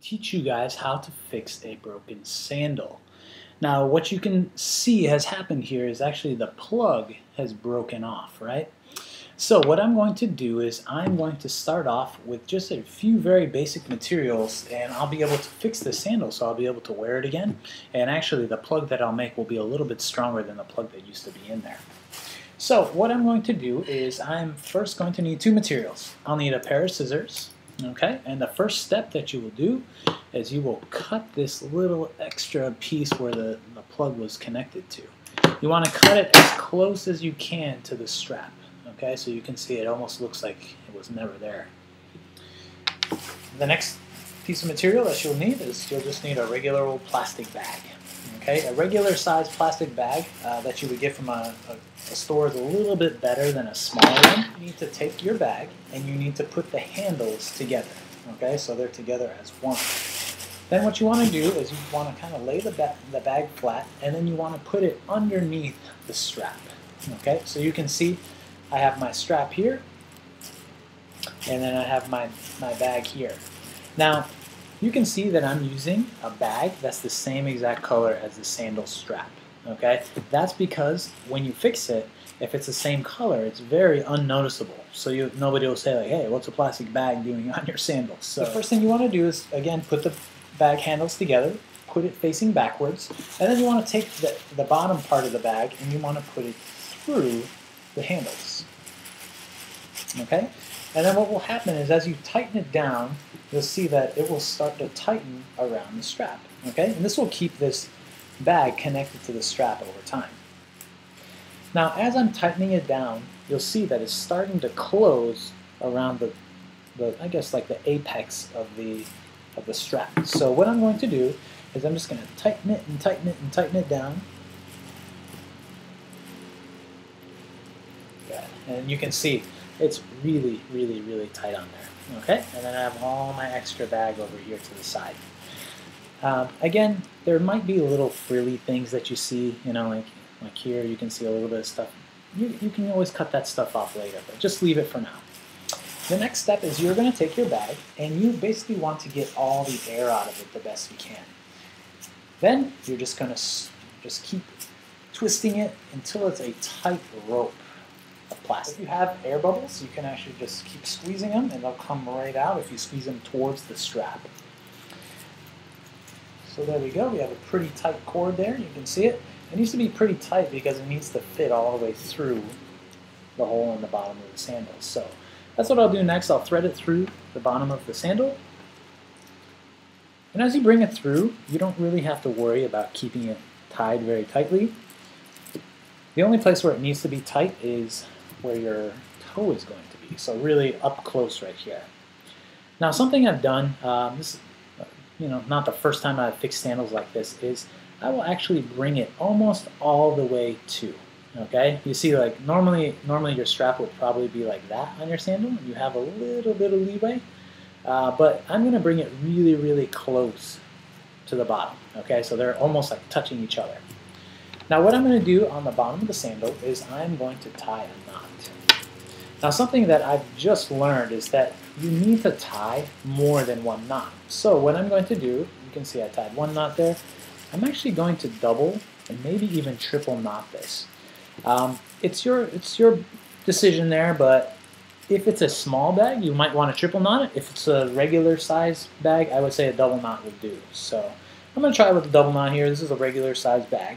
teach you guys how to fix a broken sandal. Now what you can see has happened here is actually the plug has broken off, right? So what I'm going to do is I'm going to start off with just a few very basic materials, and I'll be able to fix the sandal, so I'll be able to wear it again. And actually the plug that I'll make will be a little bit stronger than the plug that used to be in there. So what I'm going to do is I'm first going to need two materials. I'll need a pair of scissors. Okay, and the first step that you will do is you will cut this little extra piece where the plug was connected to. You want to cut it as close as you can to the strap, okay, so you can see it almost looks like it was never there. The next piece of material that you'll need is you'll just need a regular old plastic bag. Okay, a regular size plastic bag that you would get from a store is a little bit better than a small one. You need to take your bag and you need to put the handles together, okay, so they're together as one. Then what you want to do is you want to kind of lay the bag flat, and then you want to put it underneath the strap, okay. So you can see I have my strap here, and then I have my bag here. Now, you can see that I'm using a bag that's the same exact color as the sandal strap, okay? That's because when you fix it, if it's the same color, it's very unnoticeable. So nobody will say, like, hey, what's a plastic bag doing on your sandal? So the first thing you want to do is, again, put the bag handles together, put it facing backwards, and then you want to take the bottom part of the bag and you want to put it through the handles, okay? And then what will happen is as you tighten it down, you'll see that it will start to tighten around the strap, okay? And this will keep this bag connected to the strap over time. Now, as I'm tightening it down, you'll see that it's starting to close around the I guess, like the apex of the strap. So what I'm going to do is I'm just going to tighten it and tighten it and tighten it down. Good. And you can see it's really, really, really tight on there, okay? And then I have all my extra bag over here to the side. Again, there might be little frilly things that you see, you know, like here you can see a little bit of stuff. You can always cut that stuff off later, but just leave it for now. The next step is you're gonna take your bag and you basically want to get all the air out of it the best you can. Then you're just gonna just keep twisting it until it's a tight rope. Plastic. If you have air bubbles, you can actually just keep squeezing them and they'll come right out if you squeeze them towards the strap. So there we go, we have a pretty tight cord there, you can see it. It needs to be pretty tight because it needs to fit all the way through the hole in the bottom of the sandal. So that's what I'll do next. I'll thread it through the bottom of the sandal. And as you bring it through, you don't really have to worry about keeping it tied very tightly. The only place where it needs to be tight is where your toe is going to be, so really up close right here. Now something I've done, this is, you know, not the first time I've fixed sandals like this, is I will actually bring it almost all the way to, okay? You see, like, normally your strap would probably be like that on your sandal, and you have a little bit of leeway, but I'm going to bring it really, really close to the bottom, okay? So they're almost like touching each other. Now what I'm going to do on the bottom of the sandal is I'm going to tie a knot. Now something that I've just learned is that you need to tie more than one knot. So what I'm going to do, you can see I tied one knot there, I'm actually going to double and maybe even triple knot this. It's your decision there, but if it's a small bag, you might want to triple knot it. If it's a regular size bag, I would say a double knot would do. So I'm going to try with a double knot here. This is a regular size bag.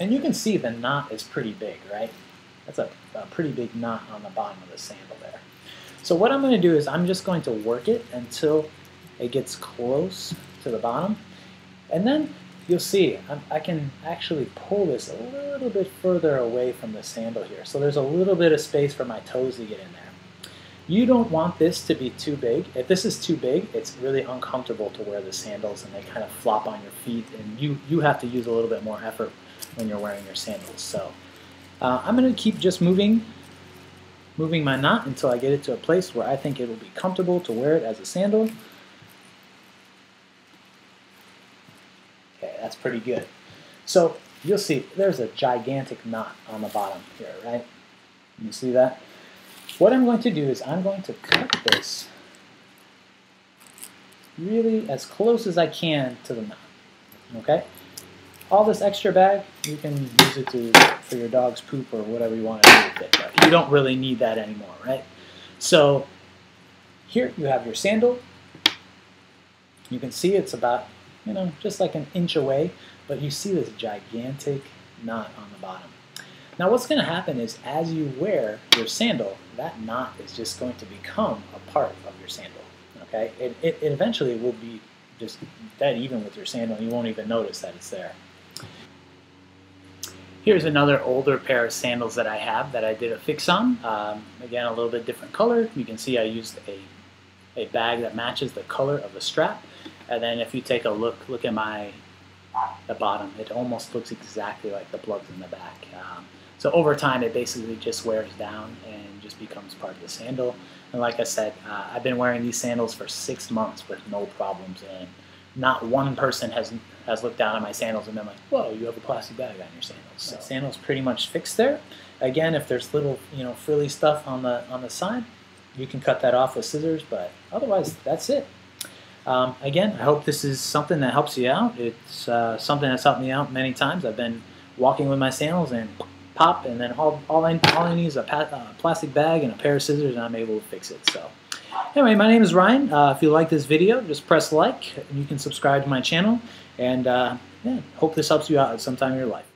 And you can see the knot is pretty big, right? That's a pretty big knot on the bottom of the sandal there. So what I'm going to do is I'm just going to work it until it gets close to the bottom. And then you'll see I can actually pull this a little bit further away from the sandal here. So there's a little bit of space for my toes to get in there. You don't want this to be too big. If this is too big, it's really uncomfortable to wear the sandals and they kind of flop on your feet, and you have to use a little bit more effort when you're wearing your sandals. So I'm going to keep just moving my knot until I get it to a place where I think it will be comfortable to wear it as a sandal. Okay, that's pretty good. So you'll see there's a gigantic knot on the bottom here, right? You see that? What I'm going to do is I'm going to cut this really as close as I can to the knot. Okay? All this extra bag, you can use it for your dog's poop or whatever you want to do with it. But you don't really need that anymore, right? So here you have your sandal. You can see it's about, you know, just like an inch away, but you see this gigantic knot on the bottom. Now what's going to happen is as you wear your sandal, that knot is just going to become a part of your sandal, okay? It eventually will be just that even with your sandal. You won't even notice that it's there. Here's another older pair of sandals that I have that I did a fix on. Again, a little bit different color. You can see I used a bag that matches the color of the strap. And then if you take a look at the bottom, it almost looks exactly like the plugs in the back. So over time, it basically just wears down and just becomes part of the sandal. And like I said, I've been wearing these sandals for 6 months with no problems, and not one person has looked down at my sandals and been like, whoa, you have a plastic bag on your sandals. So the sandal's pretty much fixed there. Again, if there's little, you know, frilly stuff on the side, you can cut that off with scissors, but otherwise, that's it. Again, I hope this is something that helps you out. It's something that's helped me out many times. I've been walking with my sandals and pop, and then all I need is a plastic bag and a pair of scissors, and I'm able to fix it. So anyway, my name is Ryan. If you like this video, just press like, and you can subscribe to my channel. And yeah, hope this helps you out at some time in your life.